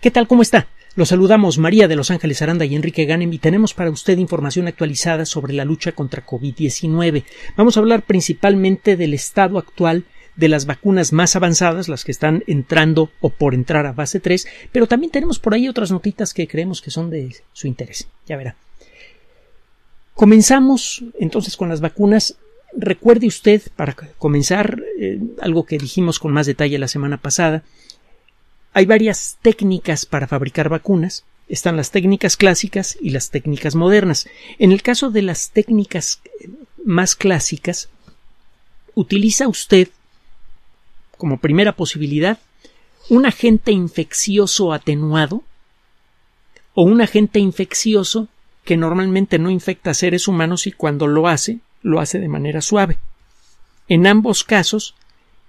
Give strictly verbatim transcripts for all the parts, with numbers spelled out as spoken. ¿Qué tal? ¿Cómo está? Los saludamos María de Los Ángeles Aranda y Enrique Ganem y tenemos para usted información actualizada sobre la lucha contra COVID diecinueve. Vamos a hablar principalmente del estado actual de las vacunas más avanzadas, las que están entrando o por entrar a fase tres, pero también tenemos por ahí otras notitas que creemos que son de su interés. Ya verá. Comenzamos entonces con las vacunas. Recuerde usted, para comenzar, eh, algo que dijimos con más detalle la semana pasada. Hay varias técnicas para fabricar vacunas. Están las técnicas clásicas y las técnicas modernas. En el caso de las técnicas más clásicas, utiliza usted como primera posibilidad un agente infeccioso atenuado o un agente infeccioso que normalmente no infecta a seres humanos y cuando lo hace, lo hace de manera suave. En ambos casos,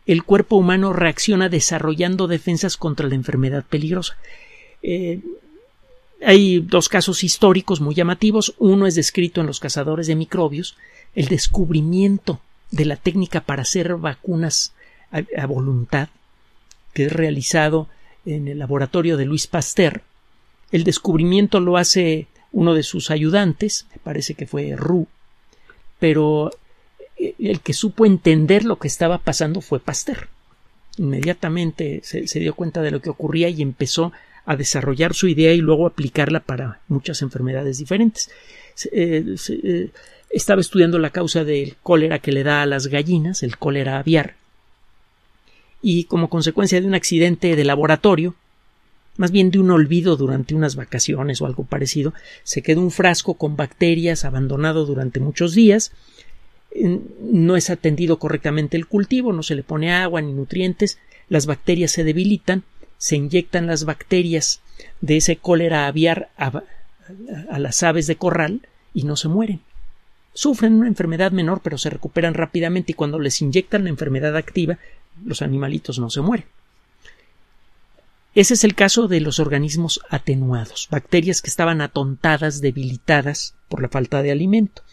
el cuerpo humano reacciona desarrollando defensas contra la enfermedad peligrosa. Eh, hay dos casos históricos muy llamativos. Uno es descrito en Los cazadores de microbios, el descubrimiento de la técnica para hacer vacunas a, a voluntad, que es realizado en el laboratorio de Luis Pasteur. El descubrimiento lo hace uno de sus ayudantes, me parece que fue Roux, pero el que supo entender lo que estaba pasando fue Pasteur. Inmediatamente se, se dio cuenta de lo que ocurría y empezó a desarrollar su idea y luego aplicarla para muchas enfermedades diferentes. Se, eh, se, eh, estaba estudiando la causa del cólera que le da a las gallinas, el cólera aviar, y como consecuencia de un accidente de laboratorio, más bien de un olvido durante unas vacaciones o algo parecido, se quedó un frasco con bacterias abandonado durante muchos días. No es atendido correctamente el cultivo, no se le pone agua ni nutrientes, las bacterias se debilitan, se inyectan las bacterias de ese cólera aviar a, a las aves de corral y no se mueren. Sufren una enfermedad menor, pero se recuperan rápidamente y cuando les inyectan la enfermedad activa, los animalitos no se mueren. Ese es el caso de los organismos atenuados, bacterias que estaban atontadas, debilitadas por la falta de alimento.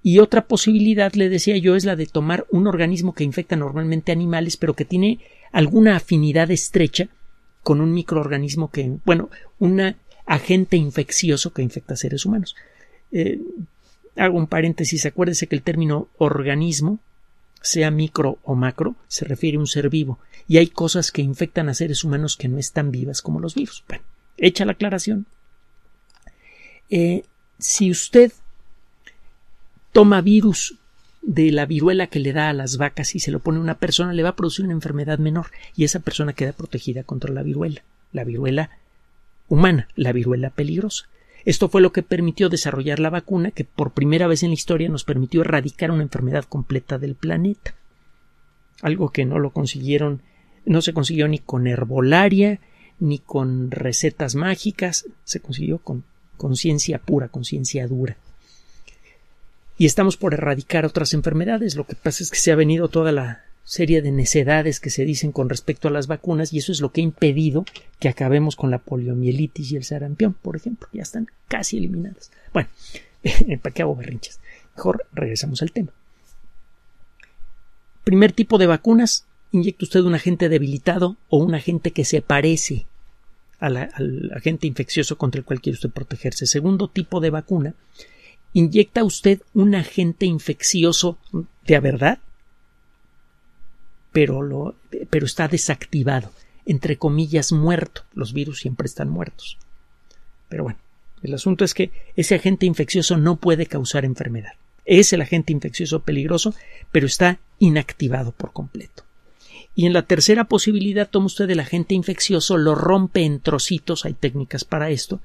Y otra posibilidad, le decía yo, es la de tomar un organismo que infecta normalmente animales, pero que tiene alguna afinidad estrecha con un microorganismo que, bueno, un agente infeccioso que infecta a seres humanos. Eh, hago un paréntesis, acuérdese que el término organismo, sea micro o macro, se refiere a un ser vivo. Y hay cosas que infectan a seres humanos que no están vivas como los vivos. Bueno, hecha la aclaración. Eh, si usted toma virus de la viruela que le da a las vacas y se lo pone a una persona, le va a producir una enfermedad menor y esa persona queda protegida contra la viruela, la viruela humana, la viruela peligrosa. Esto fue lo que permitió desarrollar la vacuna que por primera vez en la historia nos permitió erradicar una enfermedad completa del planeta. Algo que no lo consiguieron, no se consiguió ni con herbolaria, ni con recetas mágicas, se consiguió con, con ciencia pura, con ciencia dura. Y estamos por erradicar otras enfermedades. Lo que pasa es que se ha venido toda la serie de necedades que se dicen con respecto a las vacunas y eso es lo que ha impedido que acabemos con la poliomielitis y el sarampión, por ejemplo. Ya están casi eliminadas. Bueno, ¿para qué hago berrinches? Mejor regresamos al tema. Primer tipo de vacunas, inyecta usted un agente debilitado o un agente que se parece a la, al agente infeccioso contra el cual quiere usted protegerse. Segundo tipo de vacuna, inyecta usted un agente infeccioso de a verdad, pero, lo, pero está desactivado, entre comillas muerto. Los virus siempre están muertos. Pero bueno, el asunto es que ese agente infeccioso no puede causar enfermedad. Es el agente infeccioso peligroso, pero está inactivado por completo. Y en la tercera posibilidad toma usted el agente infeccioso, lo rompe en trocitos, hay técnicas para esto,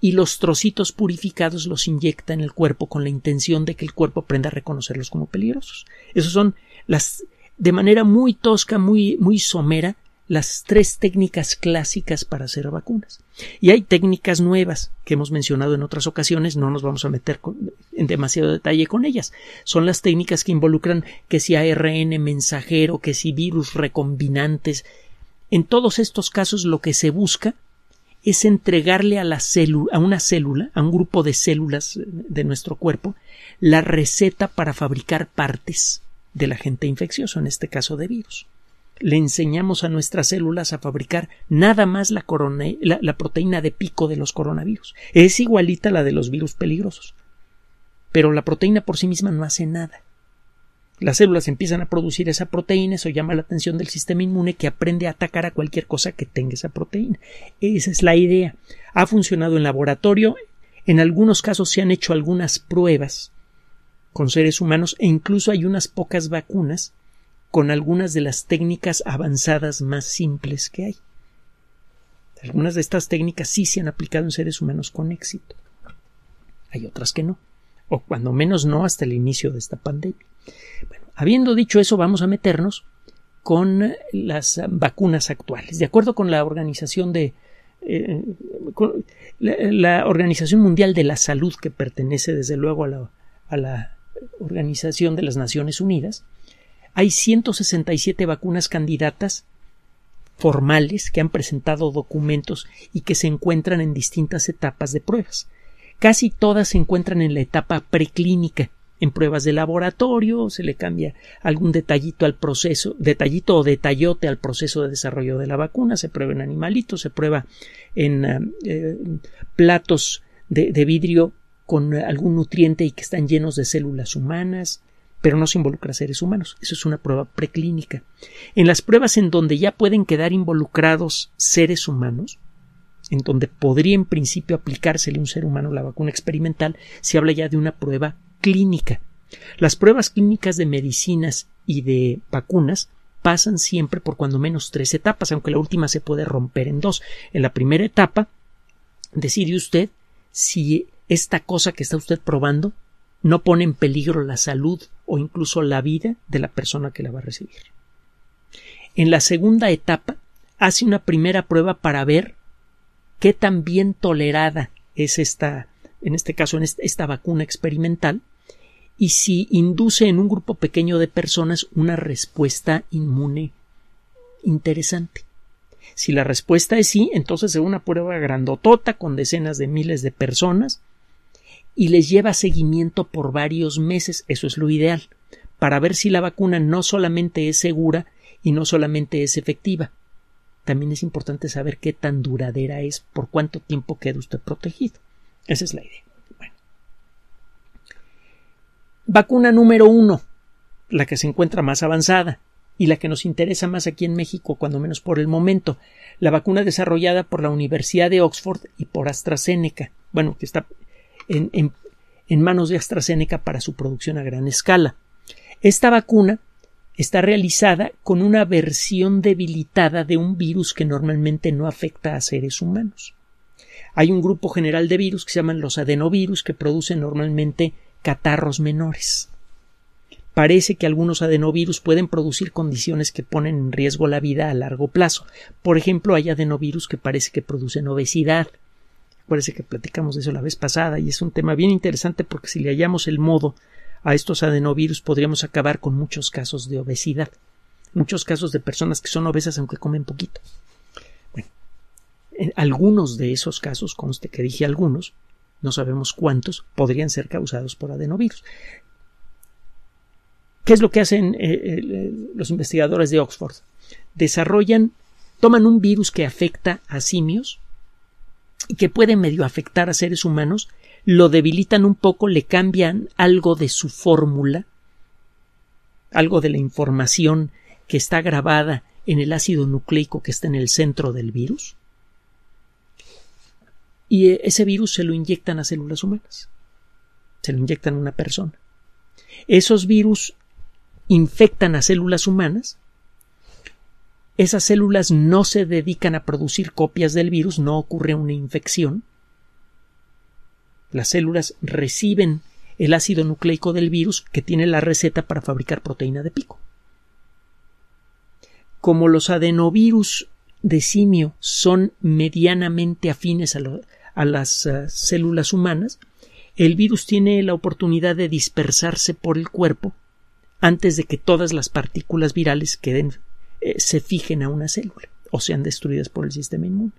y los trocitos purificados los inyecta en el cuerpo con la intención de que el cuerpo aprenda a reconocerlos como peligrosos. Esas son las, de manera muy tosca, muy, muy somera, las tres técnicas clásicas para hacer vacunas. Y hay técnicas nuevas que hemos mencionado en otras ocasiones, no nos vamos a meter con, en demasiado detalle con ellas. Son las técnicas que involucran que si A R N mensajero, que si virus recombinantes. En todos estos casos lo que se busca es entregarle a, la celu- a una célula, a un grupo de células de nuestro cuerpo, la receta para fabricar partes del agente infeccioso, en este caso de virus. le enseñamos a nuestras células a fabricar nada más la, corona, la, la proteína de pico de los coronavirus. Es igualita a la de los virus peligrosos, pero la proteína por sí misma no hace nada. Las células empiezan a producir esa proteína, eso llama la atención del sistema inmune, que aprende a atacar a cualquier cosa que tenga esa proteína. Esa es la idea. Ha funcionado en laboratorio, en algunos casos se han hecho algunas pruebas con seres humanos e incluso hay unas pocas vacunas con algunas de las técnicas avanzadas más simples que hay. Algunas de estas técnicas sí se han aplicado en seres humanos con éxito. Hay otras que no, o cuando menos no hasta el inicio de esta pandemia. Bueno, habiendo dicho eso, vamos a meternos con las vacunas actuales. De acuerdo con la Organización de eh, con la, la Organización Mundial de la Salud, que pertenece desde luego a la, a la Organización de las Naciones Unidas, hay ciento sesenta y siete vacunas candidatas formales que han presentado documentos y que se encuentran en distintas etapas de pruebas. Casi todas se encuentran en la etapa preclínica, en pruebas de laboratorio, se le cambia algún detallito al proceso, detallito o detallote al proceso de desarrollo de la vacuna, se prueba en animalitos, se prueba en eh, platos de, de vidrio con algún nutriente y que están llenos de células humanas, pero no se involucra a seres humanos. Eso es una prueba preclínica. En las pruebas en donde ya pueden quedar involucrados seres humanos, en donde podría en principio aplicársele a un ser humano la vacuna experimental, se habla ya de una prueba clínica. Las pruebas clínicas de medicinas y de vacunas pasan siempre por cuando menos tres etapas, aunque la última se puede romper en dos. En la primera etapa decide usted si esta cosa que está usted probando no pone en peligro la salud o incluso la vida de la persona que la va a recibir. En la segunda etapa hace una primera prueba para ver qué tan bien tolerada es esta, en este caso, en esta, esta vacuna experimental, y si induce en un grupo pequeño de personas una respuesta inmune interesante. Si la respuesta es sí, entonces es una prueba grandotota con decenas de miles de personas y les lleva seguimiento por varios meses, eso es lo ideal, para ver si la vacuna no solamente es segura y no solamente es efectiva. También es importante saber qué tan duradera es, por cuánto tiempo queda usted protegido. Esa es la idea. Bueno. Vacuna número uno, la que se encuentra más avanzada y la que nos interesa más aquí en México, cuando menos por el momento. La vacuna desarrollada por la Universidad de Oxford y por AstraZeneca. Bueno, que está en, en, en manos de AstraZeneca para su producción a gran escala. Esta vacuna está realizada con una versión debilitada de un virus que normalmente no afecta a seres humanos. Hay un grupo general de virus que se llaman los adenovirus, que producen normalmente catarros menores. Parece que algunos adenovirus pueden producir condiciones que ponen en riesgo la vida a largo plazo. Por ejemplo, hay adenovirus que parece que producen obesidad. Parece que platicamos de eso la vez pasada y es un tema bien interesante, porque si le hallamos el modo a estos adenovirus podríamos acabar con muchos casos de obesidad, muchos casos de personas que son obesas aunque comen poquito. Bueno, en algunos de esos casos, conste que dije algunos, no sabemos cuántos, podrían ser causados por adenovirus. ¿Qué es lo que hacen eh, los investigadores de Oxford? Desarrollan, toman un virus que afecta a simios y que puede medio afectar a seres humanos, lo debilitan un poco, le cambian algo de su fórmula, algo de la información que está grabada en el ácido nucleico que está en el centro del virus, y ese virus se lo inyectan a células humanas, se lo inyectan a una persona. Esos virus infectan a células humanas, esas células no se dedican a producir copias del virus, no ocurre una infección. Las células reciben el ácido nucleico del virus que tiene la receta para fabricar proteína de pico. Como los adenovirus de simio son medianamente afines a, lo, a las uh, células humanas, el virus tiene la oportunidad de dispersarse por el cuerpo antes de que todas las partículas virales queden, eh, se fijen a una célula o sean destruidas por el sistema inmune.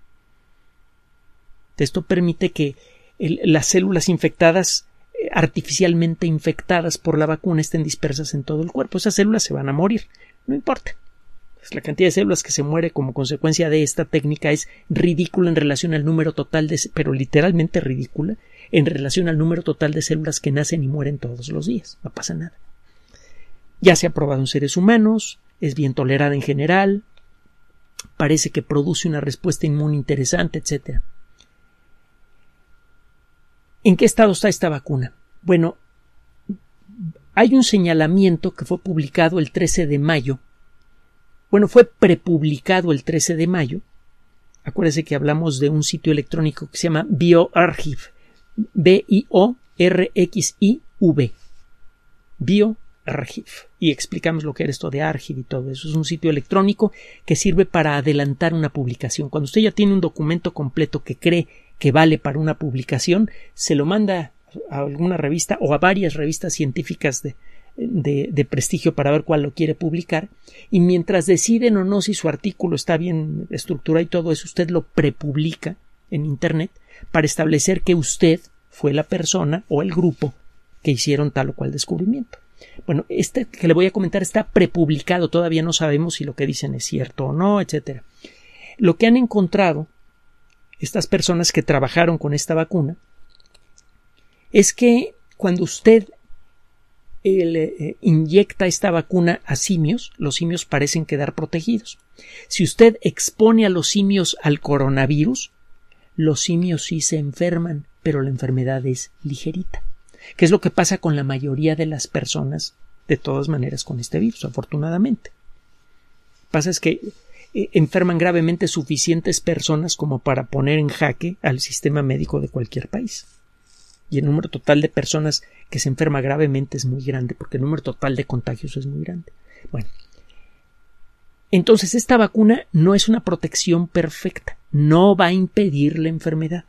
Esto permite que las células infectadas, artificialmente infectadas por la vacuna, estén dispersas en todo el cuerpo. Esas células se van a morir, no importa. La cantidad de células que se muere como consecuencia de esta técnica es ridícula en relación al número total de, pero literalmente ridícula en relación al número total de células que nacen y mueren todos los días. No pasa nada. Ya se ha probado en seres humanos, es bien tolerada en general, parece que produce una respuesta inmune interesante, etcétera. ¿En qué estado está esta vacuna? Bueno, hay un señalamiento que fue publicado el trece de mayo. Bueno, fue prepublicado el trece de mayo. Acuérdense que hablamos de un sitio electrónico que se llama BioRxiv. B I O R X I V. BioRxiv. Y explicamos lo que era esto de arxiv y todo eso. Es un sitio electrónico que sirve para adelantar una publicación. Cuando usted ya tiene un documento completo que cree que vale para una publicación, se lo manda a alguna revista o a varias revistas científicas de, de, de prestigio para ver cuál lo quiere publicar, y mientras deciden o no si su artículo está bien estructurado y todo eso, usted lo prepublica en internet para establecer que usted fue la persona o el grupo que hicieron tal o cual descubrimiento. Bueno, este que le voy a comentar está prepublicado, todavía no sabemos si lo que dicen es cierto o no, etcétera. Lo que han encontrado estas personas que trabajaron con esta vacuna es que cuando usted eh, le, eh, inyecta esta vacuna a simios, los simios parecen quedar protegidos. Si usted expone a los simios al coronavirus, los simios sí se enferman, pero la enfermedad es ligerita, que es lo que pasa con la mayoría de las personas, de todas maneras, con este virus, afortunadamente. Lo que pasa es que eh, enferman gravemente suficientes personas como para poner en jaque al sistema médico de cualquier país. Y el número total de personas que se enferma gravemente es muy grande, porque el número total de contagios es muy grande. Bueno, entonces esta vacuna no es una protección perfecta, no va a impedir la enfermedad,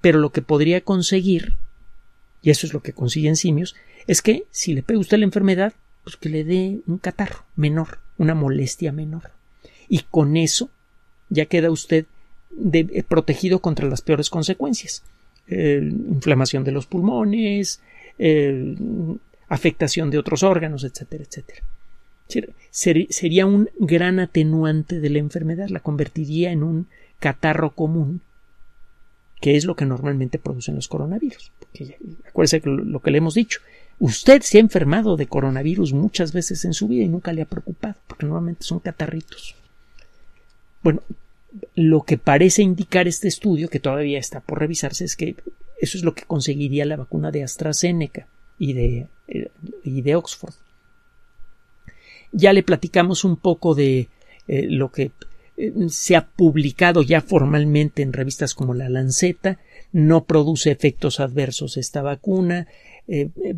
pero lo que podría conseguir, y eso es lo que consiguen simios, es que si le pega usted la enfermedad, pues que le dé un catarro menor, una molestia menor, y con eso ya queda usted de, eh, protegido contra las peores consecuencias. Eh, inflamación de los pulmones, eh, afectación de otros órganos, etcétera, etcétera. Ser, sería un gran atenuante de la enfermedad, la convertiría en un catarro común, que es lo que normalmente producen los coronavirus. Porque, acuérdense lo, lo que le hemos dicho, usted se ha enfermado de coronavirus muchas veces en su vida y nunca le ha preocupado, porque normalmente son catarritos. Bueno, lo que parece indicar este estudio, que todavía está por revisarse, es que eso es lo que conseguiría la vacuna de AstraZeneca y de, y de Oxford. Ya le platicamos un poco de eh, lo que eh, se ha publicado ya formalmente en revistas como La Lancet. No produce efectos adversos esta vacuna, eh, eh,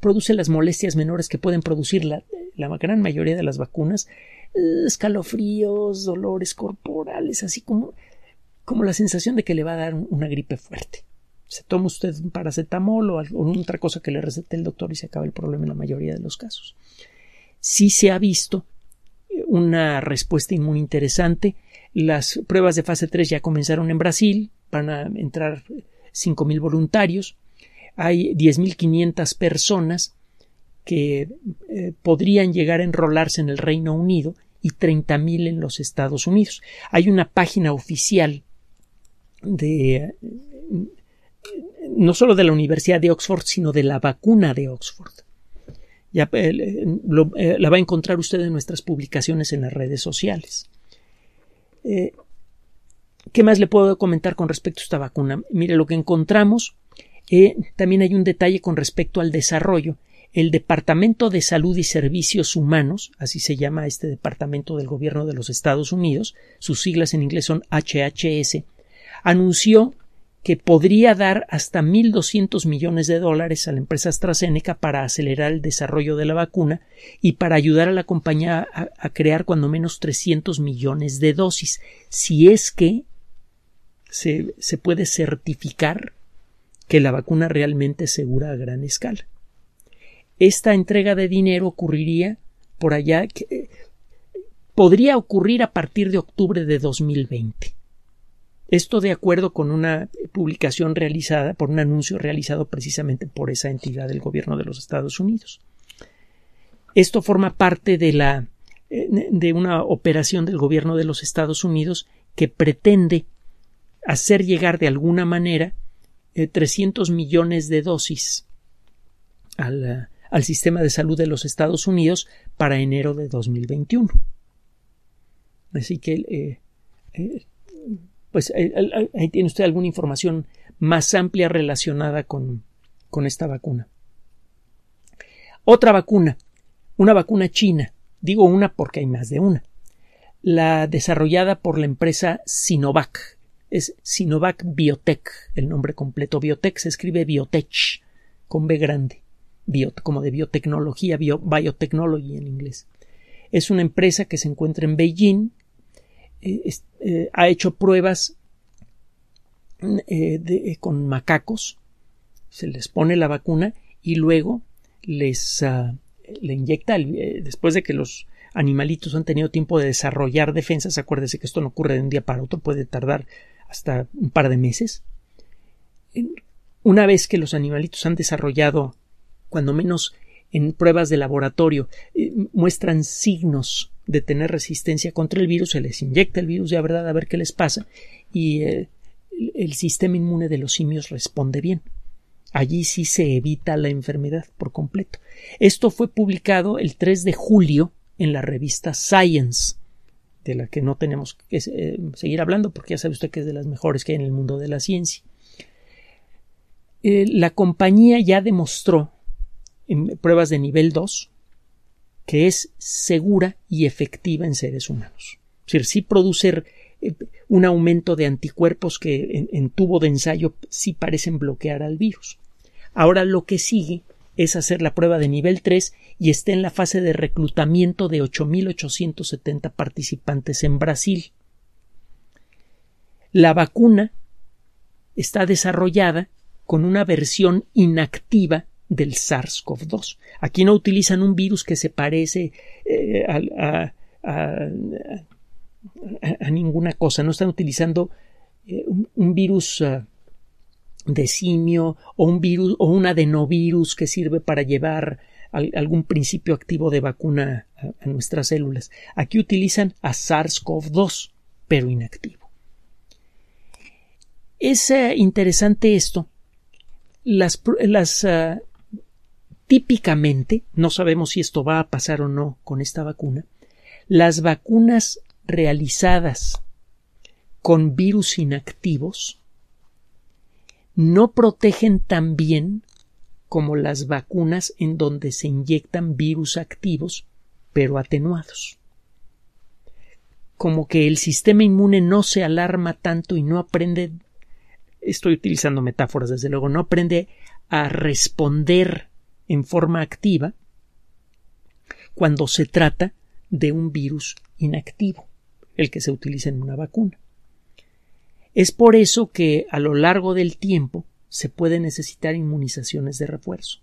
produce las molestias menores que pueden producir la, la gran mayoría de las vacunas, escalofríos, dolores corporales, así como, como la sensación de que le va a dar una gripe fuerte. Se toma usted un paracetamol o alguna otra cosa que le recete el doctor y se acaba el problema en la mayoría de los casos. Sí se ha visto una respuesta inmune interesante. Las pruebas de fase tres ya comenzaron en Brasil, van a entrar cinco mil voluntarios. Hay diez mil quinientas personas que eh, podrían llegar a enrolarse en el Reino Unido y treinta mil en los Estados Unidos. Hay una página oficial de no solo de la Universidad de Oxford, sino de la vacuna de Oxford. Ya, eh, lo, eh, la va a encontrar usted en nuestras publicaciones en las redes sociales. Eh, ¿Qué más le puedo comentar con respecto a esta vacuna? Mire, lo que encontramos, eh, también hay un detalle con respecto al desarrollo. El Departamento de Salud y Servicios Humanos, así se llama este departamento del gobierno de los Estados Unidos, sus siglas en inglés son H H S, anunció que podría dar hasta mil doscientos millones de dólares a la empresa AstraZeneca para acelerar el desarrollo de la vacuna y para ayudar a la compañía a, a crear cuando menos trescientos millones de dosis, si es que se, se puede certificar que la vacuna realmente es segura a gran escala. Esta entrega de dinero ocurriría por allá, que, eh, podría ocurrir a partir de octubre de dos mil veinte. Esto de acuerdo con una publicación realizada, por un anuncio realizado precisamente por esa entidad del gobierno de los Estados Unidos. Esto forma parte de la de una operación del gobierno de los Estados Unidos que pretende hacer llegar de alguna manera eh, trescientos millones de dosis al, al sistema de salud de los Estados Unidos para enero de dos mil veintiuno. Así que, eh, eh, pues eh, eh, ahí tiene usted alguna información más amplia relacionada con, con esta vacuna. Otra vacuna, una vacuna china. Digo una porque hay más de una. La desarrollada por la empresa Sinovac. Es Sinovac Biotech. El nombre completo. Biotech se escribe Biotech, con B grande. Bio, como de biotecnología, bio, biotechnology en inglés. Es una empresa que se encuentra en Beijing. Eh, es, eh, ha hecho pruebas eh, de, eh, con macacos. Se les pone la vacuna y luego les... Uh, le inyecta, después de que los animalitos han tenido tiempo de desarrollar defensas. Acuérdese que esto no ocurre de un día para otro, puede tardar hasta un par de meses. Una vez que los animalitos han desarrollado, cuando menos en pruebas de laboratorio, eh, muestran signos de tener resistencia contra el virus, se les inyecta el virus, ya verdad, a ver qué les pasa, y eh, el sistema inmune de los simios responde bien. Allí sí se evita la enfermedad por completo. Esto fue publicado el tres de julio en la revista Science, de la que no tenemos que eh, seguir hablando porque ya sabe usted que es de las mejores que hay en el mundo de la ciencia. Eh, la compañía ya demostró en pruebas de nivel dos que es segura y efectiva en seres humanos. Es decir, sí produce eh, un aumento de anticuerpos que en, en tubo de ensayo sí parecen bloquear al virus. Ahora lo que sigue es hacer la prueba de nivel tres y está en la fase de reclutamiento de ocho mil ochocientos setenta participantes en Brasil. La vacuna está desarrollada con una versión inactiva del SARS-CoV dos. Aquí no utilizan un virus que se parece eh, a, a, a, a ninguna cosa. No están utilizando eh, un, un virus... Uh, de simio o un virus o un adenovirus que sirve para llevar al, algún principio activo de vacuna a, a nuestras células. Aquí utilizan a SARS-CoV dos, pero inactivo. Es eh, interesante esto. Las, las uh, típicamente, no sabemos si esto va a pasar o no con esta vacuna, las vacunas realizadas con virus inactivos no protegen tan bien como las vacunas en donde se inyectan virus activos, pero atenuados. Como que el sistema inmune no se alarma tanto y no aprende, estoy utilizando metáforas desde luego, no aprende a responder en forma activa cuando se trata de un virus inactivo, el que se utiliza en una vacuna. Es por eso que a lo largo del tiempo se pueden necesitar inmunizaciones de refuerzo.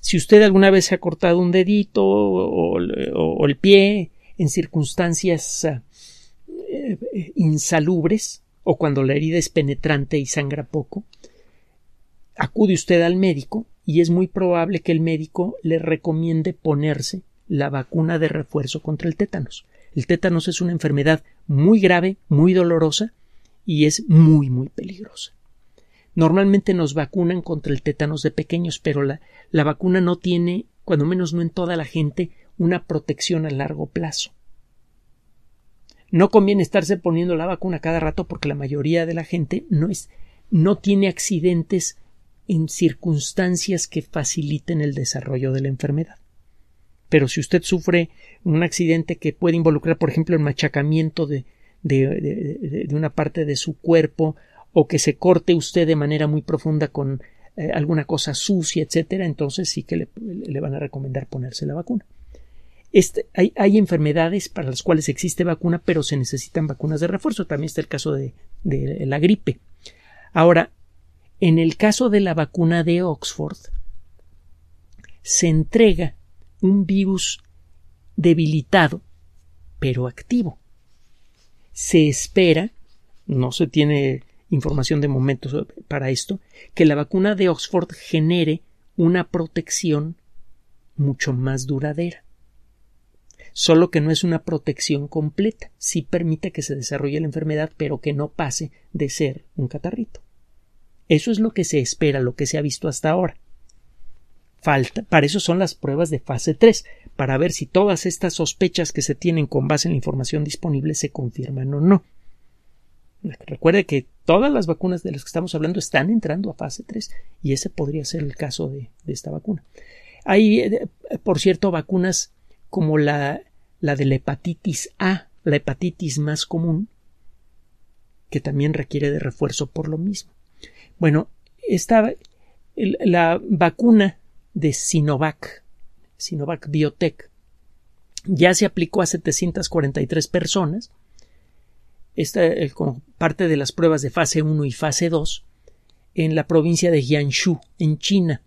Si usted alguna vez se ha cortado un dedito o, o, o el pie en circunstancias eh, insalubres o cuando la herida es penetrante y sangra poco, acude usted al médico y es muy probable que el médico le recomiende ponerse la vacuna de refuerzo contra el tétanos. El tétanos es una enfermedad muy grave, muy dolorosa, y es muy muy peligrosa. Normalmente nos vacunan contra el tétanos de pequeños, pero la, la vacuna no tiene, cuando menos no en toda la gente, una protección a largo plazo. No conviene estarse poniendo la vacuna cada rato porque la mayoría de la gente no, es, no tiene accidentes en circunstancias que faciliten el desarrollo de la enfermedad. Pero si usted sufre un accidente que puede involucrar, por ejemplo, el machacamiento de De, de, de una parte de su cuerpo o que se corte usted de manera muy profunda con eh, alguna cosa sucia, etcétera, entonces sí que le, le van a recomendar ponerse la vacuna. Este, hay, hay enfermedades para las cuales existe vacuna, pero se necesitan vacunas de refuerzo. También está el caso de, de, de la gripe. Ahora, en el caso de la vacuna de Oxford, se entrega un virus debilitado, pero activo. Se espera, no se tiene información de momento para esto, que la vacuna de Oxford genere una protección mucho más duradera. solo que no es una protección completa. Sí permite que se desarrolle la enfermedad, pero que no pase de ser un catarrito. Eso es lo que se espera, lo que se ha visto hasta ahora. Falta, para eso son las pruebas de fase tres, para ver si todas estas sospechas que se tienen con base en la información disponible se confirman o no. Recuerde que todas las vacunas de las que estamos hablando están entrando a fase tres y ese podría ser el caso de, de esta vacuna. Hay, por cierto, vacunas como la, la de la hepatitis A, la hepatitis más común, que también requiere de refuerzo por lo mismo. Bueno, esta, la vacuna de Sinovac, Sinovac Biotech, ya se aplicó a setecientas cuarenta y tres personas. Esta, el, como parte de las pruebas de fase uno y fase dos en la provincia de Jiangsu, en China.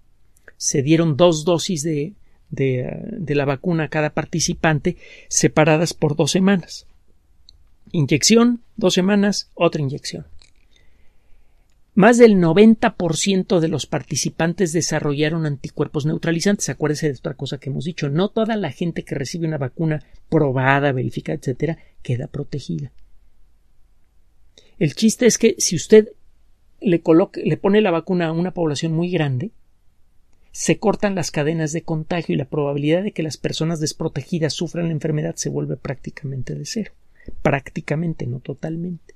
Se dieron dos dosis de, de, de la vacuna a cada participante, separadas por dos semanas. Inyección, dos semanas, otra inyección. Más del noventa por ciento de los participantes desarrollaron anticuerpos neutralizantes. Acuérdense de otra cosa que hemos dicho. No toda la gente que recibe una vacuna probada, verificada, etcétera, queda protegida. El chiste es que si usted le, coloca, le pone la vacuna a una población muy grande, se cortan las cadenas de contagio y la probabilidad de que las personas desprotegidas sufran la enfermedad se vuelve prácticamente de cero. Prácticamente, no totalmente.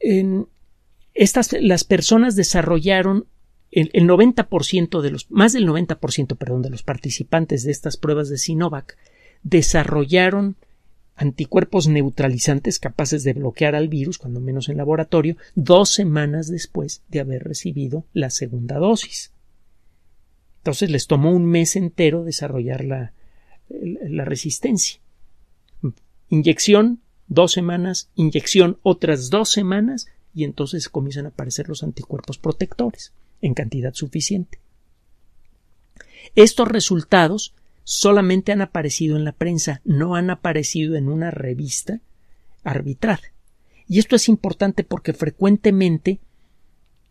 En Estas, las personas desarrollaron el, el noventa por ciento de los, más del noventa por ciento, perdón, de los participantes de estas pruebas de Sinovac desarrollaron anticuerpos neutralizantes capaces de bloquear al virus, cuando menos en laboratorio, dos semanas después de haber recibido la segunda dosis. Entonces les tomó un mes entero desarrollar la, la resistencia. Inyección, dos semanas, inyección, otras dos semanas. Y entonces comienzan a aparecer los anticuerpos protectores en cantidad suficiente. Estos resultados solamente han aparecido en la prensa, no han aparecido en una revista arbitraria. Y esto es importante porque frecuentemente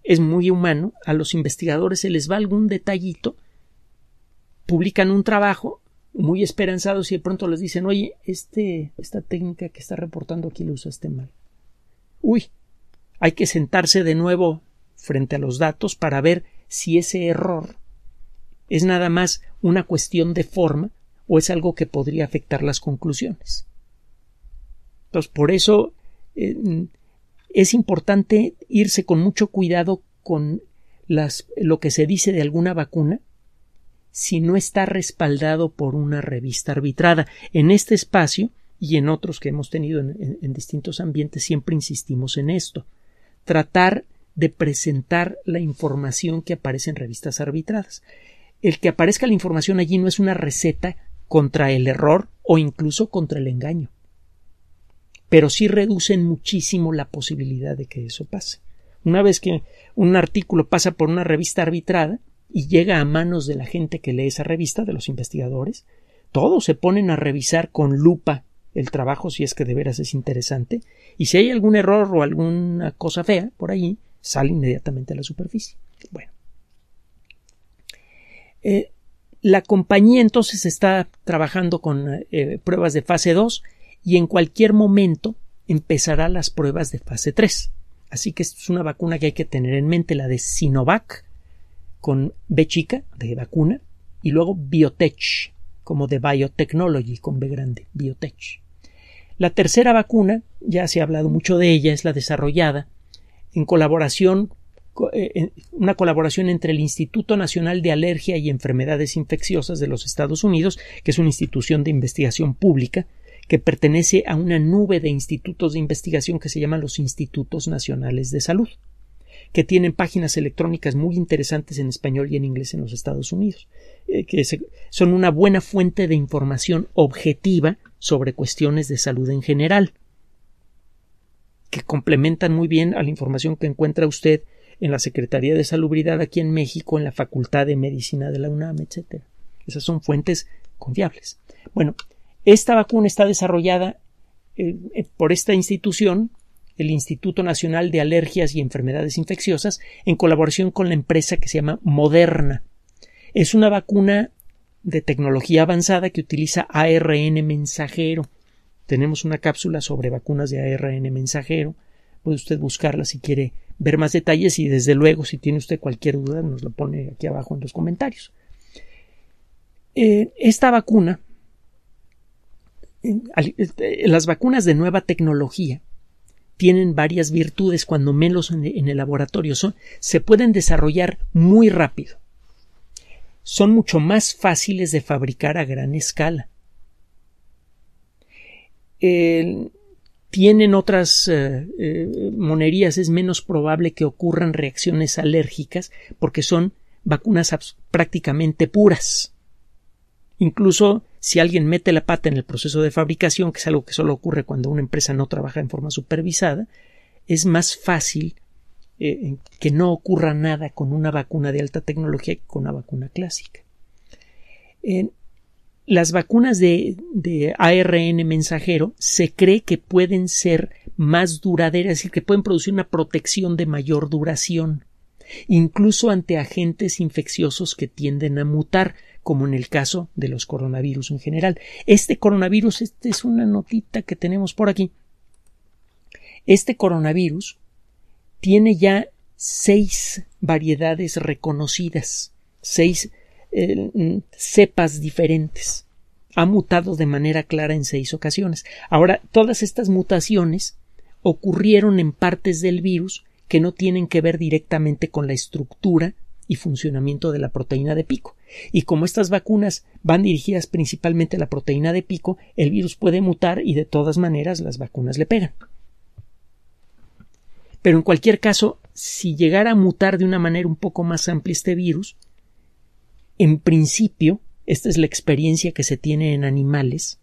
es muy humano, a los investigadores se les va algún detallito, publican un trabajo muy esperanzado y de pronto les dicen, oye, este, esta técnica que está reportando aquí la usaste mal. Uy, hay que sentarse de nuevo frente a los datos para ver si ese error es nada más una cuestión de forma o es algo que podría afectar las conclusiones. Entonces, por eso eh, es importante irse con mucho cuidado con las, lo que se dice de alguna vacuna si no está respaldado por una revista arbitrada. En este espacio y en otros que hemos tenido en, en, en distintos ambientes siempre insistimos en esto. Tratar de presentar la información que aparece en revistas arbitradas. El que aparezca la información allí no es una receta contra el error o incluso contra el engaño, pero sí reducen muchísimo la posibilidad de que eso pase. Una vez que un artículo pasa por una revista arbitrada y llega a manos de la gente que lee esa revista, de los investigadores, todos se ponen a revisar con lupa el trabajo, si es que de veras es interesante, y si hay algún error o alguna cosa fea por ahí, sale inmediatamente a la superficie. Bueno, eh, la compañía entonces está trabajando con eh, pruebas de fase dos y en cualquier momento empezará las pruebas de fase tres. Así que esto es una vacuna que hay que tener en mente, la de Sinovac con B chica de vacuna y luego Biotech como de Biotechnology con B grande, Biotech. La tercera vacuna, ya se ha hablado mucho de ella, es la desarrollada en colaboración, una colaboración entre el Instituto Nacional de Alergia y Enfermedades Infecciosas de los Estados Unidos, que es una institución de investigación pública que pertenece a una nube de institutos de investigación que se llaman los Institutos Nacionales de Salud, que tienen páginas electrónicas muy interesantes en español y en inglés en los Estados Unidos, eh, que se, son una buena fuente de información objetiva sobre cuestiones de salud en general, que complementan muy bien a la información que encuentra usted en la Secretaría de Salubridad aquí en México, en la Facultad de Medicina de la UNAM, etcétera. Esas son fuentes confiables. Bueno, esta vacuna está desarrollada eh, por esta institución, el Instituto Nacional de Alergias y Enfermedades Infecciosas, en colaboración con la empresa que se llama Moderna. Es una vacuna de tecnología avanzada que utiliza A R N mensajero. Tenemos una cápsula sobre vacunas de A R N mensajero. Puede usted buscarla si quiere ver más detalles y desde luego si tiene usted cualquier duda nos lo pone aquí abajo en los comentarios. Eh, esta vacuna, eh, las vacunas de nueva tecnología tienen varias virtudes cuando menos en, en el laboratorio. Son, se pueden desarrollar muy rápido. Son mucho más fáciles de fabricar a gran escala. Eh, tienen otras eh, eh, monerías, es menos probable que ocurran reacciones alérgicas porque son vacunas prácticamente puras. Incluso si alguien mete la pata en el proceso de fabricación, que es algo que solo ocurre cuando una empresa no trabaja en forma supervisada, es más fácil eh, que no ocurra nada con una vacuna de alta tecnología que con una vacuna clásica. Eh, Las vacunas de, de A R N mensajero se cree que pueden ser más duraderas, es decir, que pueden producir una protección de mayor duración, incluso ante agentes infecciosos que tienden a mutar, como en el caso de los coronavirus en general. Este coronavirus, esta es una notita que tenemos por aquí, este coronavirus tiene ya seis variedades reconocidas, seis Eh, cepas diferentes. Ha mutado de manera clara en seis ocasiones. Ahora, todas estas mutaciones ocurrieron en partes del virus que no tienen que ver directamente con la estructura y funcionamiento de la proteína de pico. Y como estas vacunas van dirigidas principalmente a la proteína de pico, el virus puede mutar y de todas maneras las vacunas le pegan. Pero en cualquier caso, si llegara a mutar de una manera un poco más amplia este virus, en principio, esta es la experiencia que se tiene en animales,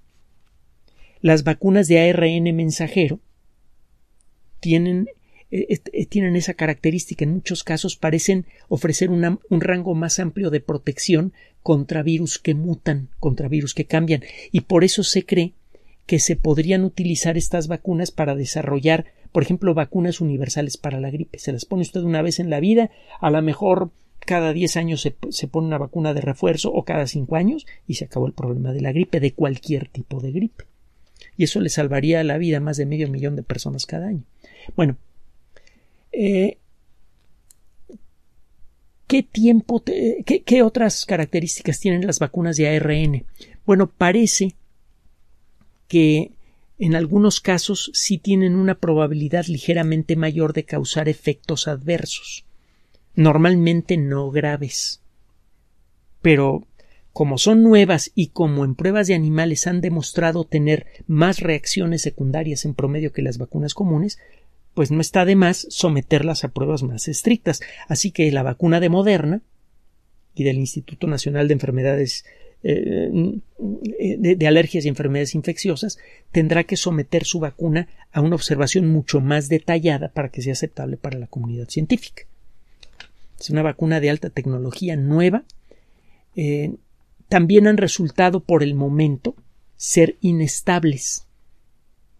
las vacunas de A R N mensajero tienen, eh, eh, tienen esa característica. En muchos casos parecen ofrecer una, un rango más amplio de protección contra virus que mutan, contra virus que cambian. Y por eso se cree que se podrían utilizar estas vacunas para desarrollar, por ejemplo, vacunas universales para la gripe. Se las pone usted una vez en la vida, a lo mejor cada diez años se, se pone una vacuna de refuerzo o cada cinco años y se acabó el problema de la gripe, de cualquier tipo de gripe. Y eso le salvaría la vida a más de medio millón de personas cada año. Bueno, eh, ¿qué tiempo, te, qué, qué otras características tienen las vacunas de A R N? Bueno, parece que en algunos casos sí tienen una probabilidad ligeramente mayor de causar efectos adversos. Normalmente no graves, pero como son nuevas y como en pruebas de animales han demostrado tener más reacciones secundarias en promedio que las vacunas comunes, pues no está de más someterlas a pruebas más estrictas. Así que la vacuna de Moderna y del Instituto Nacional de Enfermedades eh, de, de Alergias y Enfermedades Infecciosas tendrá que someter su vacuna a una observación mucho más detallada para que sea aceptable para la comunidad científica. Es una vacuna de alta tecnología nueva. Eh, también han resultado por el momento ser inestables.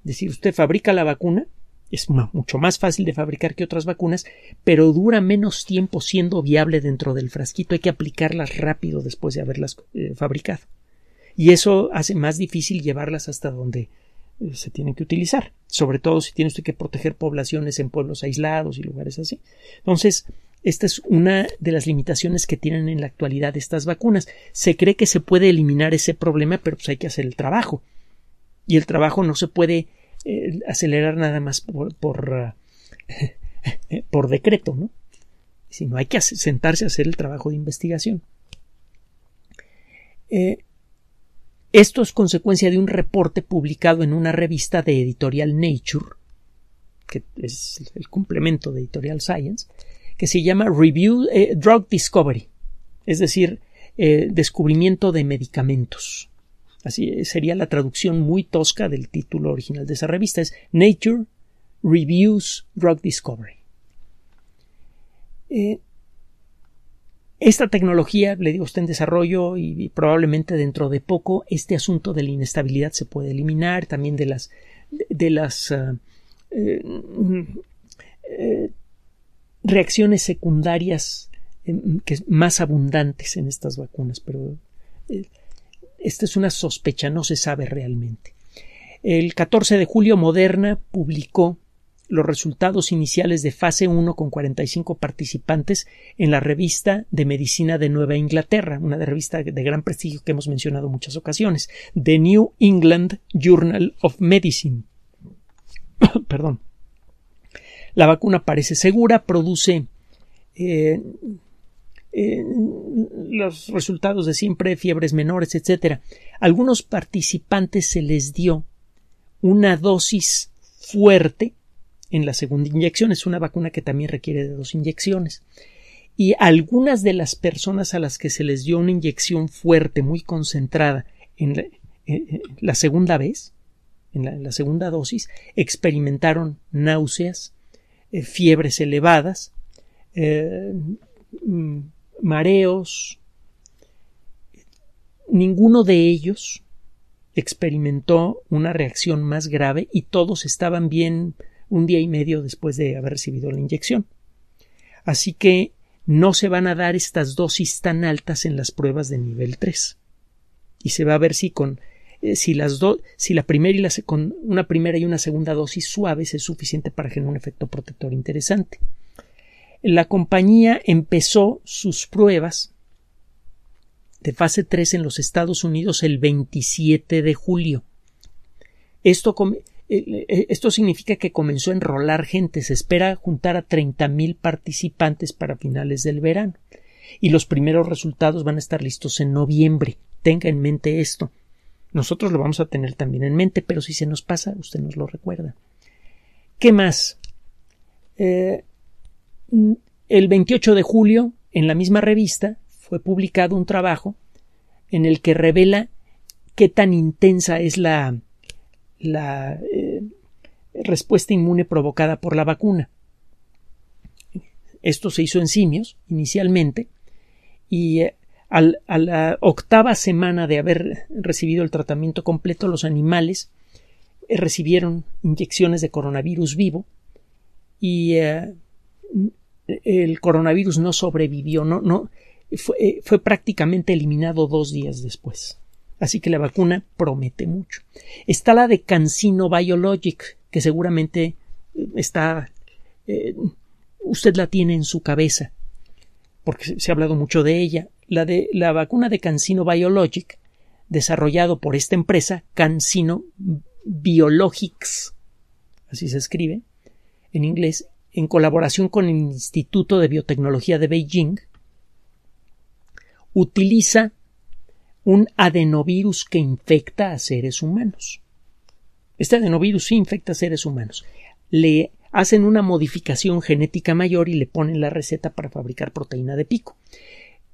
Es decir, usted fabrica la vacuna, es mucho más fácil de fabricar que otras vacunas, pero dura menos tiempo siendo viable dentro del frasquito. Hay que aplicarlas rápido después de haberlas eh, fabricado. Y eso hace más difícil llevarlas hasta donde eh, se tienen que utilizar. Sobre todo si tiene usted que proteger poblaciones en pueblos aislados y lugares así. Entonces, esta es una de las limitaciones que tienen en la actualidad estas vacunas. Se cree que se puede eliminar ese problema, pero pues hay que hacer el trabajo. Y el trabajo no se puede eh, acelerar nada más por, por, uh, por decreto, ¿no? Sino hay que sentarse a hacer el trabajo de investigación. Eh, esto es consecuencia de un reporte publicado en una revista de editorial Nature, que es el complemento de editorial Science, que se llama Review, eh, Drug Discovery, es decir, eh, descubrimiento de medicamentos. Así sería la traducción muy tosca del título original de esa revista. Es Nature Reviews Drug Discovery. Eh, esta tecnología, le digo, está en desarrollo y, y probablemente dentro de poco este asunto de la inestabilidad se puede eliminar, también de las... de, de las uh, eh, eh, reacciones secundarias eh, que más abundantes en estas vacunas, pero Esta es una sospecha, no se sabe realmente. El catorce de julio, Moderna publicó los resultados iniciales de fase uno con cuarenta y cinco participantes en la revista de medicina de Nueva Inglaterra, una revista de gran prestigio que hemos mencionado muchas ocasiones, The New England Journal of Medicine. Perdón. La vacuna parece segura, produce eh, eh, los resultados de siempre, fiebres menores, etcétera. Algunos participantes se les dio una dosis fuerte en la segunda inyección. Es una vacuna que también requiere de dos inyecciones. Y algunas de las personas a las que se les dio una inyección fuerte, muy concentrada, en la, eh, la segunda vez, en la, en la segunda dosis, experimentaron náuseas, eh, fiebres elevadas, eh, mareos. Ninguno de ellos experimentó una reacción más grave y todos estaban bien un día y medio después de haber recibido la inyección. Así que no se van a dar estas dosis tan altas en las pruebas de nivel tres. Y se va a ver si con eh, si las do, si la primera y la con una primera y una segunda dosis suaves es suficiente para generar un efecto protector interesante. La compañía empezó sus pruebas de fase tres en los Estados Unidos el veintisiete de julio. Esto con Esto significa que comenzó a enrolar gente. Se espera juntar a treinta mil participantes para finales del verano. Y los primeros resultados van a estar listos en noviembre. Tenga en mente esto. Nosotros lo vamos a tener también en mente, pero si se nos pasa, usted nos lo recuerda. ¿Qué más? Eh, el veintiocho de julio, en la misma revista, fue publicado un trabajo en el que revela qué tan intensa es la... la eh, respuesta inmune provocada por la vacuna. Esto se hizo en simios inicialmente y eh, al, a la octava semana de haber recibido el tratamiento completo, los animales eh, recibieron inyecciones de coronavirus vivo y eh, el coronavirus no sobrevivió, no, no, fue, eh, fue prácticamente eliminado dos días después. Así que la vacuna promete mucho. Está la de CanSino Biologics, que seguramente está, eh, usted la tiene en su cabeza, porque se ha hablado mucho de ella. La de la vacuna de CanSino Biologics, desarrollado por esta empresa, CanSino Biologics, así se escribe en inglés, en colaboración con el Instituto de Biotecnología de Beijing, utiliza un adenovirus que infecta a seres humanos. Este adenovirus sí infecta a seres humanos. Le hacen una modificación genética mayor y le ponen la receta para fabricar proteína de pico.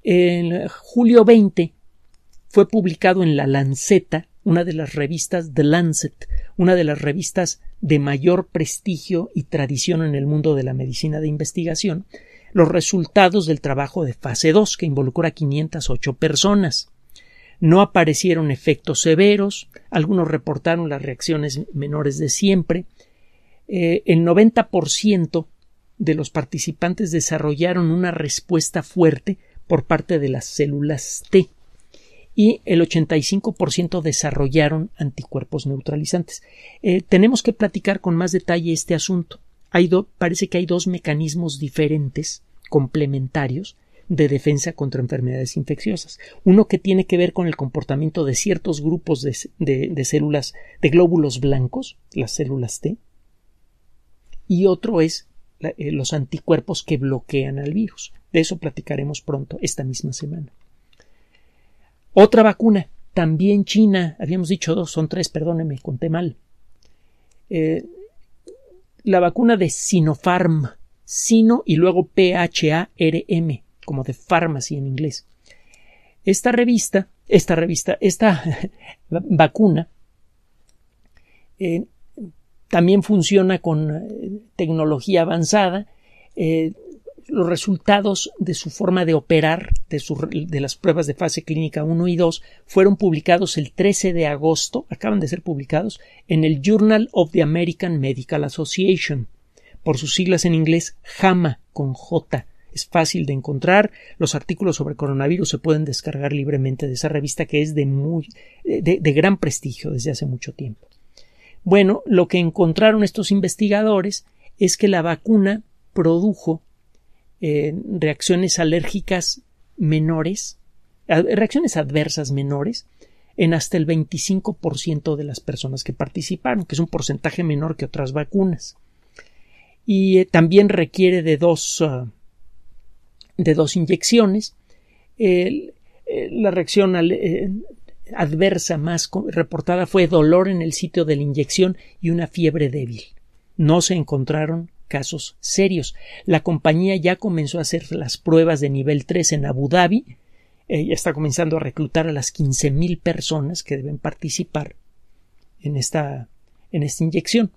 En julio veinte fue publicado en La Lanceta, una de las revistas The Lancet, una de las revistas de mayor prestigio y tradición en el mundo de la medicina de investigación, los resultados del trabajo de fase dos que involucró a quinientas ocho personas. No aparecieron efectos severos, algunos reportaron las reacciones menores de siempre. Eh, el noventa por ciento de los participantes desarrollaron una respuesta fuerte por parte de las células T y el ochenta y cinco por ciento desarrollaron anticuerpos neutralizantes. Eh, tenemos que platicar con más detalle este asunto. Hay do- parece que hay dos mecanismos diferentes, complementarios, de defensa contra enfermedades infecciosas. Uno que tiene que ver con el comportamiento de ciertos grupos de, de, de células, de glóbulos blancos, las células T, y otro es la, eh, los anticuerpos que bloquean al virus. De eso platicaremos pronto, esta misma semana. Otra vacuna, también China, habíamos dicho dos, son tres, perdónenme, conté mal. Eh, la vacuna de Sinopharm, Sino y luego P H A R M, como de pharmacy en inglés. Esta revista, esta revista, esta vacuna eh, también funciona con tecnología avanzada. Eh, los resultados de su forma de operar, de, su, de las pruebas de fase clínica uno y dos, fueron publicados el trece de agosto, acaban de ser publicados, en el Journal of the American Medical Association, por sus siglas en inglés JAMA, con J. es fácil de encontrar. Los artículos sobre coronavirus se pueden descargar libremente de esa revista, que es de, muy, de, de gran prestigio desde hace mucho tiempo. Bueno, lo que encontraron estos investigadores es que la vacuna produjo eh, reacciones alérgicas menores, reacciones adversas menores, en hasta el veinticinco por ciento de las personas que participaron, que es un porcentaje menor que otras vacunas. Y eh, también requiere de dos, uh, de dos inyecciones. El, eh, la reacción al, eh, adversa más reportada fue dolor en el sitio de la inyección y una fiebre débil. No se encontraron casos serios. La compañía ya comenzó a hacer las pruebas de nivel tres en Abu Dhabi. Eh, ya está comenzando a reclutar a las quince mil personas que deben participar en esta, en esta inyección.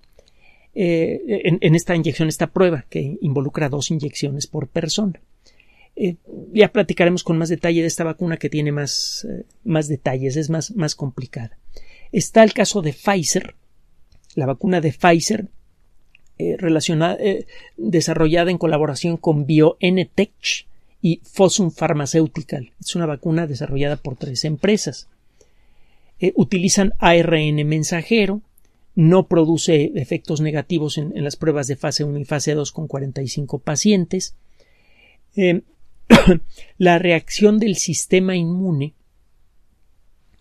Eh, en, en esta inyección, esta prueba que involucra dos inyecciones por persona. Eh, ya platicaremos con más detalle de esta vacuna, que tiene más, eh, más detalles, es más, más complicada. Está el caso de Pfizer, la vacuna de Pfizer eh, relacionada, eh, desarrollada en colaboración con BioNTech y Fosun Pharmaceutical. Es una vacuna desarrollada por tres empresas. Eh, utilizan A R N mensajero. No produce efectos negativos en, en las pruebas de fase uno y fase dos con cuarenta y cinco pacientes. Eh, la reacción del sistema inmune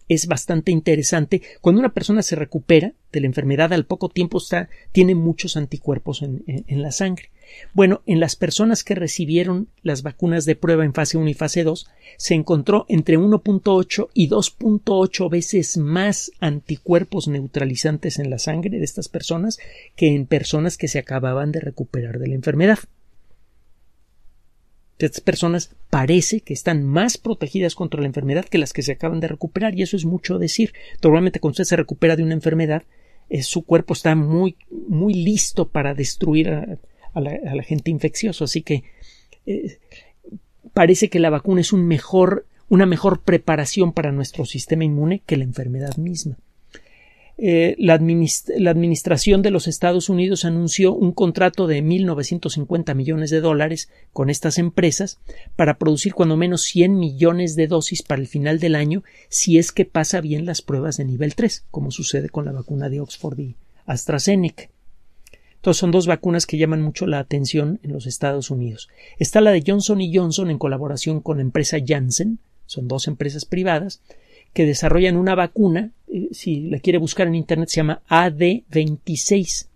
es bastante interesante. Cuando una persona se recupera de la enfermedad, al poco tiempo está, tiene muchos anticuerpos en, en, en la sangre. Bueno, en las personas que recibieron las vacunas de prueba en fase uno y fase dos, se encontró entre uno punto ocho y dos punto ocho veces más anticuerpos neutralizantes en la sangre de estas personas que en personas que se acababan de recuperar de la enfermedad. Estas personas parece que están más protegidas contra la enfermedad que las que se acaban de recuperar, y eso es mucho decir. Normalmente cuando usted se recupera de una enfermedad, eh, su cuerpo está muy, muy listo para destruir a, a, la, a la gente infecciosa, así que eh, parece que la vacuna es un mejor, una mejor preparación para nuestro sistema inmune que la enfermedad misma. Eh, la, administ- la administración de los Estados Unidos anunció un contrato de mil novecientos cincuenta millones de dólares con estas empresas para producir cuando menos cien millones de dosis para el final del año, si es que pasa bien las pruebas de nivel tres, como sucede con la vacuna de Oxford y AstraZeneca. Entonces son dos vacunas que llaman mucho la atención en los Estados Unidos. Está la de Johnson y Johnson en colaboración con la empresa Janssen, son dos empresas privadas que desarrollan una vacuna. Si la quiere buscar en internet, se llama A D veintiséis.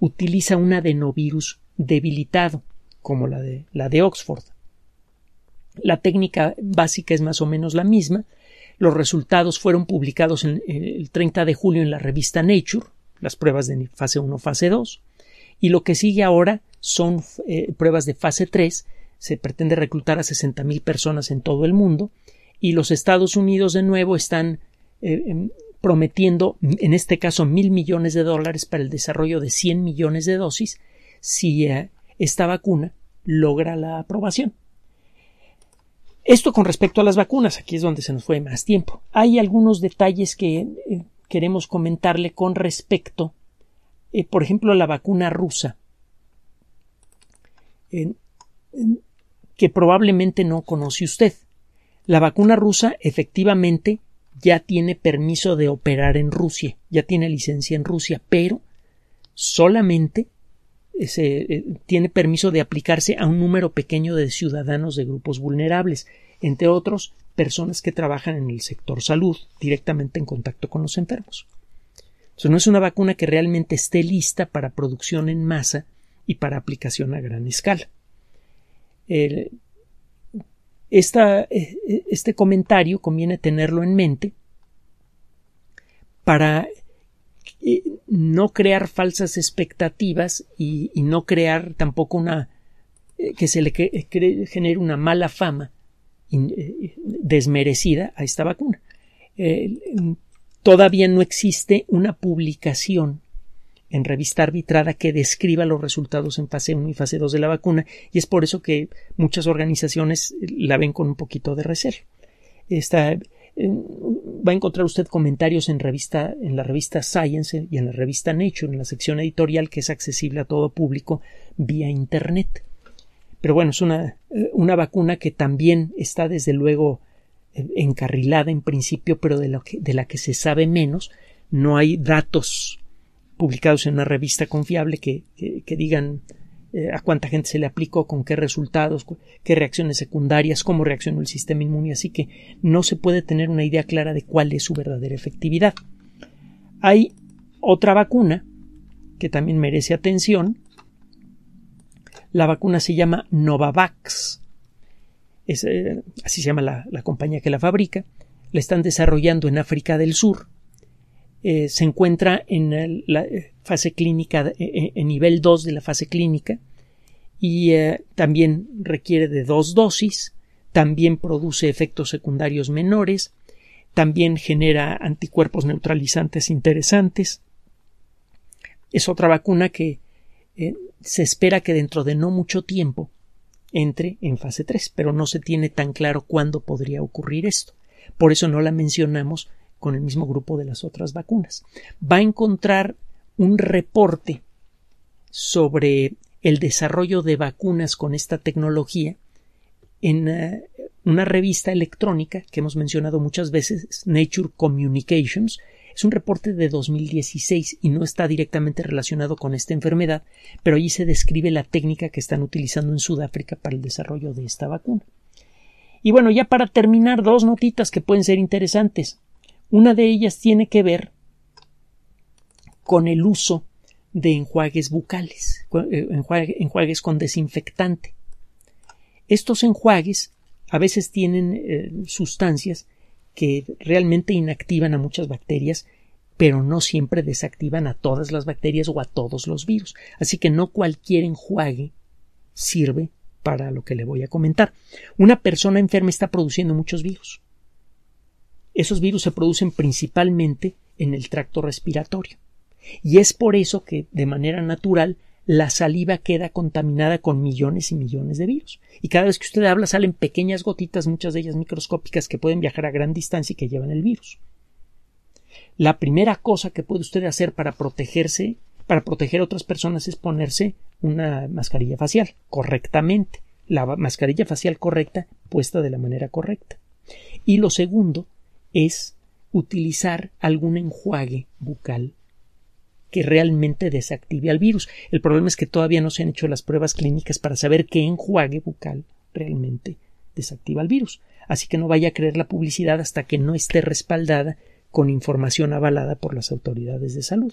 Utiliza un adenovirus debilitado, como la de, la de Oxford. La técnica básica es más o menos la misma. Los resultados fueron publicados en, el treinta de julio en la revista Nature, las pruebas de fase uno, fase dos. Y lo que sigue ahora son eh, pruebas de fase tres. Se pretende reclutar a sesenta mil personas en todo el mundo. Y los Estados Unidos, de nuevo, están eh, prometiendo, en este caso, mil millones de dólares para el desarrollo de cien millones de dosis si eh, esta vacuna logra la aprobación. Esto con respecto a las vacunas, aquí es donde se nos fue más tiempo. Hay algunos detalles que eh, queremos comentarle con respecto, eh, por ejemplo, a la vacuna rusa, eh, que probablemente no conoce usted. La vacuna rusa efectivamente ya tiene permiso de operar en Rusia, ya tiene licencia en Rusia, pero solamente se, eh, tiene permiso de aplicarse a un número pequeño de ciudadanos de grupos vulnerables, entre otros, personas que trabajan en el sector salud, directamente en contacto con los enfermos. Entonces, no es una vacuna que realmente esté lista para producción en masa y para aplicación a gran escala. El, Esta, este comentario conviene tenerlo en mente para no crear falsas expectativas y, y no crear tampoco una que se le genere una mala fama desmerecida a esta vacuna. Eh, todavía no existe una publicación en revista arbitrada que describa los resultados en fase uno y fase dos de la vacuna, y es por eso que muchas organizaciones la ven con un poquito de recelo. Esta, eh, va a encontrar usted comentarios en, revista, en la revista Science y en la revista Nature, en la sección editorial que es accesible a todo público vía Internet. Pero bueno, es una, una vacuna que también está desde luego encarrilada en principio, pero de, lo que, de la que se sabe menos. No hay datos publicados en una revista confiable que, que, que digan eh, a cuánta gente se le aplicó, con qué resultados, qué reacciones secundarias, cómo reaccionó el sistema inmune, así que no se puede tener una idea clara de cuál es su verdadera efectividad. Hay otra vacuna que también merece atención. La vacuna se llama Novavax. Es, eh, así se llama la, la compañía que la fabrica. La están desarrollando en África del Sur. Eh, se encuentra en el, la fase clínica, eh, en nivel dos de la fase clínica, y eh, también requiere de dos dosis, también produce efectos secundarios menores, también genera anticuerpos neutralizantes interesantes. Es otra vacuna que eh, se espera que dentro de no mucho tiempo entre en fase tres, pero no se tiene tan claro cuándo podría ocurrir esto. Por eso no la mencionamos con el mismo grupo de las otras vacunas. Va a encontrar un reporte sobre el desarrollo de vacunas con esta tecnología en uh, una revista electrónica que hemos mencionado muchas veces, Nature Communications. Es un reporte de dos mil dieciséis y no está directamente relacionado con esta enfermedad, pero allí se describe la técnica que están utilizando en Sudáfrica para el desarrollo de esta vacuna. Y bueno, ya para terminar, dos notitas que pueden ser interesantes. Una de ellas tiene que ver con el uso de enjuagues bucales, enjuagues con desinfectante. Estos enjuagues a veces tienen eh, sustancias que realmente inactivan a muchas bacterias, pero no siempre desactivan a todas las bacterias o a todos los virus. Así que no cualquier enjuague sirve para lo que le voy a comentar. Una persona enferma está produciendo muchos virus. Esos virus se producen principalmente en el tracto respiratorio. Y es por eso que, de manera natural, la saliva queda contaminada con millones y millones de virus. Y cada vez que usted habla salen pequeñas gotitas, muchas de ellas microscópicas, que pueden viajar a gran distancia y que llevan el virus. La primera cosa que puede usted hacer para protegerse, para proteger a otras personas, es ponerse una mascarilla facial correctamente. La mascarilla facial correcta, puesta de la manera correcta. Y lo segundo es utilizar algún enjuague bucal que realmente desactive al virus. El problema es que todavía no se han hecho las pruebas clínicas para saber qué enjuague bucal realmente desactiva al virus. Así que no vaya a creer la publicidad hasta que no esté respaldada con información avalada por las autoridades de salud.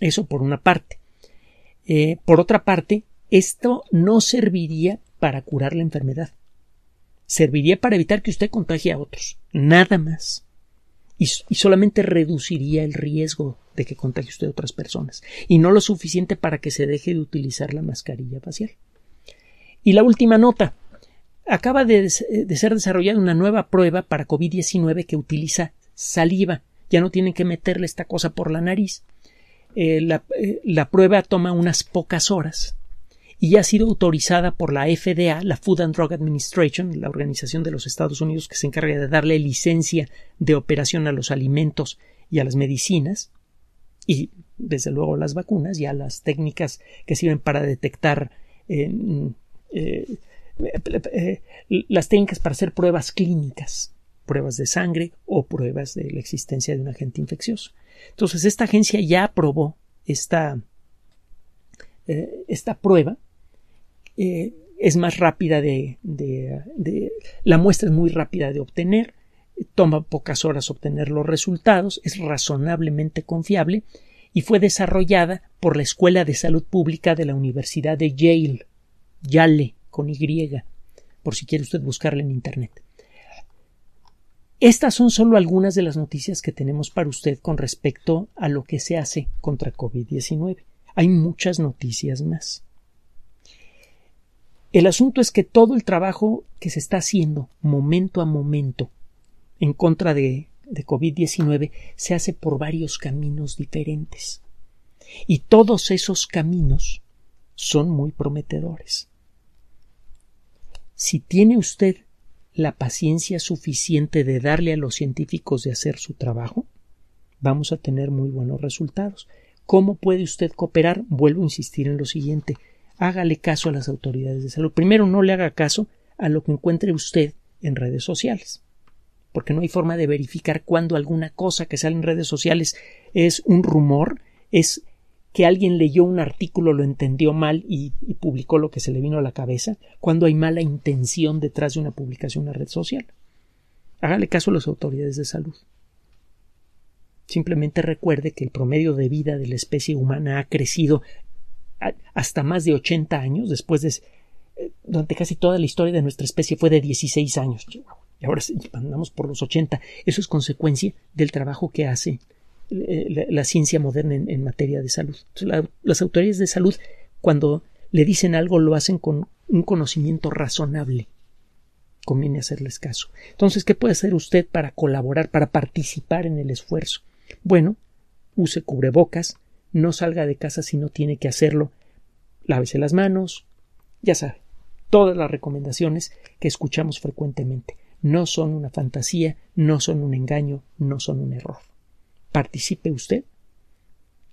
Eso por una parte. Eh, por otra parte, esto no serviría para curar la enfermedad. Serviría para evitar que usted contagie a otros, nada más. Y, y solamente reduciría el riesgo de que contagie usted a otras personas. Y no lo suficiente para que se deje de utilizar la mascarilla facial. Y la última nota. Acaba de, de ser desarrollada una nueva prueba para COVID diecinueve que utiliza saliva. Ya no tienen que meterle esta cosa por la nariz. Eh, la, eh, la prueba toma unas pocas horas. Y ya ha sido autorizada por la F D A, la Food and Drug Administration, la organización de los Estados Unidos que se encarga de darle licencia de operación a los alimentos y a las medicinas, y desde luego las vacunas y a las técnicas que sirven para detectar eh, eh, eh, las técnicas para hacer pruebas clínicas, pruebas de sangre o pruebas de la existencia de un agente infeccioso. Entonces, esta agencia ya aprobó esta, eh, esta prueba. Eh, es más rápida de, de, de la muestra es muy rápida de obtener, toma pocas horas obtener los resultados, es razonablemente confiable y fue desarrollada por la Escuela de Salud Pública de la Universidad de Yale, Yale con Y, por si quiere usted buscarla en internet. Estas son solo algunas de las noticias que tenemos para usted con respecto a lo que se hace contra COVID diecinueve. Hay muchas noticias más. El asunto es que todo el trabajo que se está haciendo momento a momento en contra de, de COVID diecinueve se hace por varios caminos diferentes. Y todos esos caminos son muy prometedores. Si tiene usted la paciencia suficiente de darle a los científicos de hacer su trabajo, vamos a tener muy buenos resultados. ¿Cómo puede usted cooperar? Vuelvo a insistir en lo siguiente. hágale caso a las autoridades de salud. Primero, no le haga caso a lo que encuentre usted en redes sociales, porque no hay forma de verificar cuándo alguna cosa que sale en redes sociales es un rumor, es que alguien leyó un artículo, lo entendió mal y, y publicó lo que se le vino a la cabeza, cuando hay mala intención detrás de una publicación en una red social. Hágale caso a las autoridades de salud. Simplemente recuerde que el promedio de vida de la especie humana ha crecido hasta más de ochenta años, después de durante casi toda la historia de nuestra especie fue de dieciséis años. Y ahora andamos por los ochenta. Eso es consecuencia del trabajo que hace la, la ciencia moderna en, en materia de salud. Entonces, la, las autoridades de salud, cuando le dicen algo, lo hacen con un conocimiento razonable. Conviene hacerles caso. Entonces, ¿qué puede hacer usted para colaborar, para participar en el esfuerzo? Bueno, use cubrebocas, no salga de casa si no tiene que hacerlo, lávese las manos, ya sabe, todas las recomendaciones que escuchamos frecuentemente. No son una fantasía, no son un engaño, no son un error. Participe usted,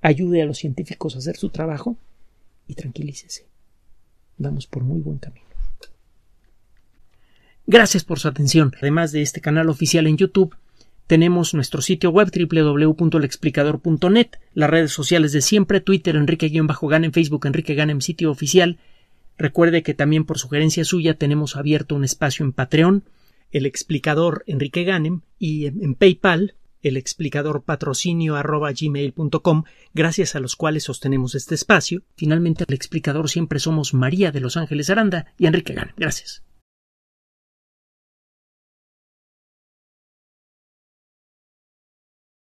ayude a los científicos a hacer su trabajo y tranquilícese. Vamos por muy buen camino. Gracias por su atención. Además de este canal oficial en YouTube, tenemos nuestro sitio web doble u doble u doble u punto el explicador punto net, las redes sociales de siempre, Twitter, Enrique-Ganem, Facebook, Enrique Ganem, sitio oficial. Recuerde que también por sugerencia suya tenemos abierto un espacio en Patreon, El Explicador Enrique Ganem, y en PayPal, El Explicador patrocinio arroba gmail punto com, gracias a los cuales sostenemos este espacio. Finalmente, El Explicador siempre somos María de Los Ángeles Aranda y Enrique Ganem. Gracias.